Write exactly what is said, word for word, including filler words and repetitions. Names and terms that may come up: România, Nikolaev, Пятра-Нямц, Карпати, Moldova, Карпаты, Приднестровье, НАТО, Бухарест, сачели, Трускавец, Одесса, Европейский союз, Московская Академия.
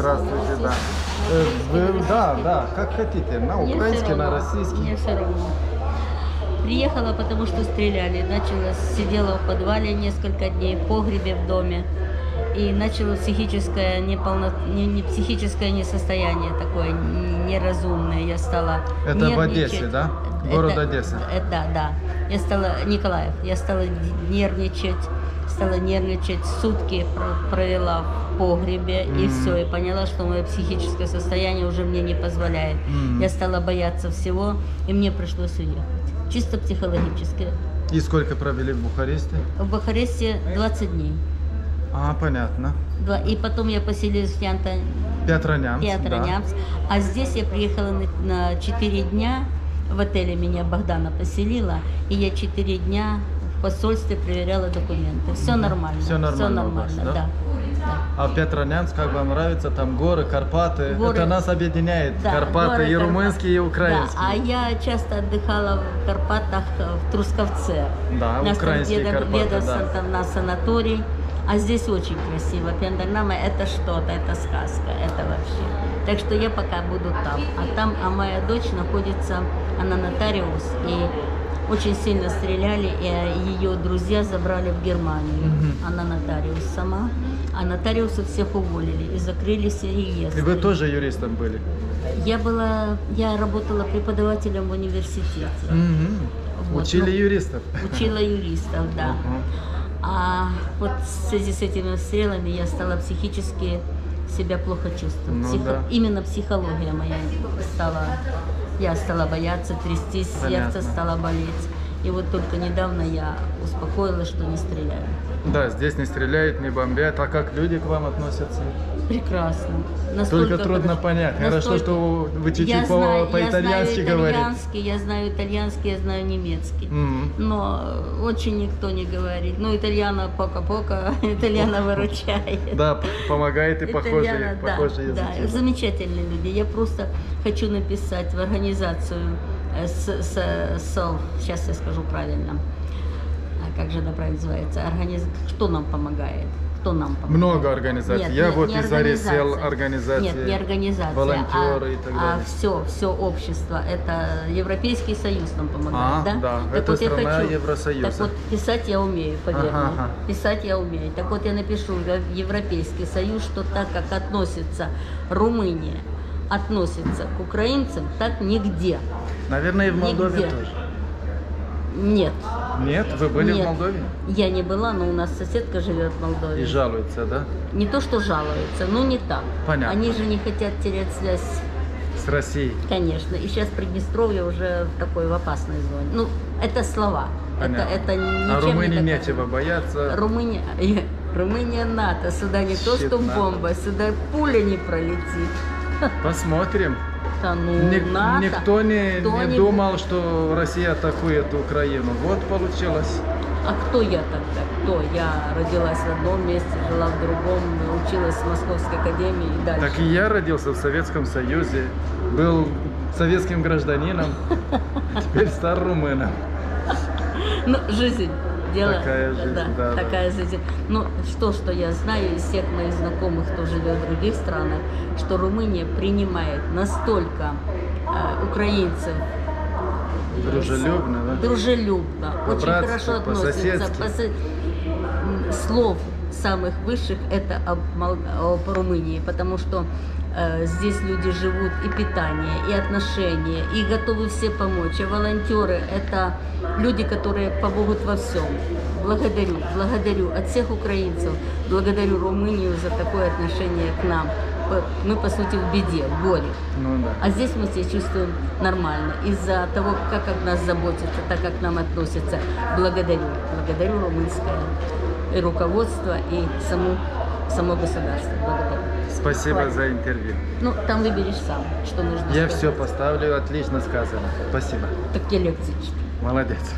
здравствуйте, да. Да, да, как хотите, на украинский, на российский. Мне все равно. Приехала, потому что стреляли. Начала, сидела в подвале несколько дней, в погребе, в доме. И начало психическое неполно... не, не психическое несостояние такое неразумное. Я стала Это нервничать. В Одессе, да? Город Это... Одесса. Это, да, да. Я стала, Николаев, я стала нервничать, стала нервничать. Сутки провела в погребе, mm. и все. И поняла, что мое психическое состояние уже мне не позволяет. Mm. Я стала бояться всего, и мне пришлось уехать. Чисто психологически. И сколько провели в Бухаресте? В Бухаресте двадцать дней. А, понятно. Да, и потом я поселилась в Янта... Пятра-Нямц. Пятра-Нямц. Да. А здесь я приехала на четыре дня. В отеле меня Богдана поселила. И я четыре дня в посольстве проверяла документы. Все нормально. Все нормально. Все нормально, вас, да? Да. Да. А Пятра-Нямц, как вам нравится, там горы, Карпаты, горы. Это нас объединяет, да, Карпаты, горы, и румынские, и украинские. Да. А я часто отдыхала в Карпатах, в Трускавце. Да, нас украинские деда, Карпаты, деда, да. Там, на санаторий. А здесь очень красиво. Пятра-Нямц – это что-то, это сказка, это вообще. Так что я пока буду там. А там, а моя дочь находится, она нотариус, и очень сильно стреляли, и ее друзья забрали в Германию. Она нотариус сама, а нотариусы всех уволили и закрыли все реестры. И вы тоже юристом были? Я была, я работала преподавателем в университете. Угу. Вот, учили ну, юристов? Учила юристов, да. Угу. А вот в связи с этими стрелами я стала психически себя плохо чувствовать. Ну, Психо... да. Именно психология моя стала... Я стала бояться, трястись, сердце стало болеть. И вот только недавно я успокоилась, что не стреляют. Да, здесь не стреляют, не бомбят. А как люди к вам относятся? Прекрасно. Настолько только трудно подош... понять. Настолько... Хорошо, что вы чуть-чуть по-итальянски говорите. Я знаю итальянский, я знаю немецкий. Mm-hmm. Но очень никто не говорит. Ну, итальяна пока-пока, итальяна выручает. Да, помогает и похожие языки. Да, замечательные люди. Я просто хочу написать в организацию. С, с, с, сейчас я скажу правильно, как же это называется, Организ... кто нам помогает, кто нам помогает. Много организаций, нет, я нет, вот не и зарисел организации, нет, не организация, волонтеры а, и так далее. А все, все общество, это Европейский союз нам помогает, а, да? Да, так это вот страна я хочу, Евросоюза. Так вот писать я умею, поверьте, ага, ага. писать я умею. Так вот я напишу в Европейский союз, что так как относится Румыния, относится к украинцам, так нигде. Наверное, и в Молдове нигде. Тоже. Нет. Нет? Вы были Нет. в Молдове? Я не была, но у нас соседка живет в Молдове. И жалуется, да? Не то, что жалуется, но не так. Понятно. Они же не хотят терять связь с Россией. Конечно. И сейчас Приднестровье уже в такой в опасной зоне. Ну, это слова. Понятно. Это, это ничем а Румынии не нечего бояться. Румыния... Румыния НАТО. Сюда не Щит то, что НАТО. Бомба. Сюда пуля не пролетит. Посмотрим. Да, ну, Ник НАТО. Никто не, не думал, что Россия атакует Украину. Вот получилось. А кто я тогда? Кто? Я родилась в одном месте, жила в другом, училась в Московской Академии и дальше. Так и я родился в Советском Союзе, был советским гражданином, теперь стал румыном. Ну, жизнь. Дело, такая жизнь, да, да, такая да. жизнь. Ну, что, что я знаю из всех моих знакомых, кто живет в других странах, что Румыния принимает настолько э, украинцев дружелюбно, э, да? дружелюбно очень хорошо относятся. По, слов самых высших это об, об Румынии, потому что э, здесь люди живут и питание, и отношения, и готовы все помочь. А волонтеры это люди, которые помогут во всем. Благодарю, благодарю от всех украинцев, благодарю Румынию за такое отношение к нам. Мы, по сути, в беде, в горе. Ну, да. А здесь мы себя чувствуем нормально. Из-за того, как от нас заботятся, так как к нам относятся. Благодарю. Благодарю румынское и руководство, и саму, само государство. Благодарю. Спасибо Хватит. За интервью. Ну, там выберешь сам, что нужно. Я сказать. Все поставлю, отлично сказано. Спасибо. Так я лекции читаю. Молодец.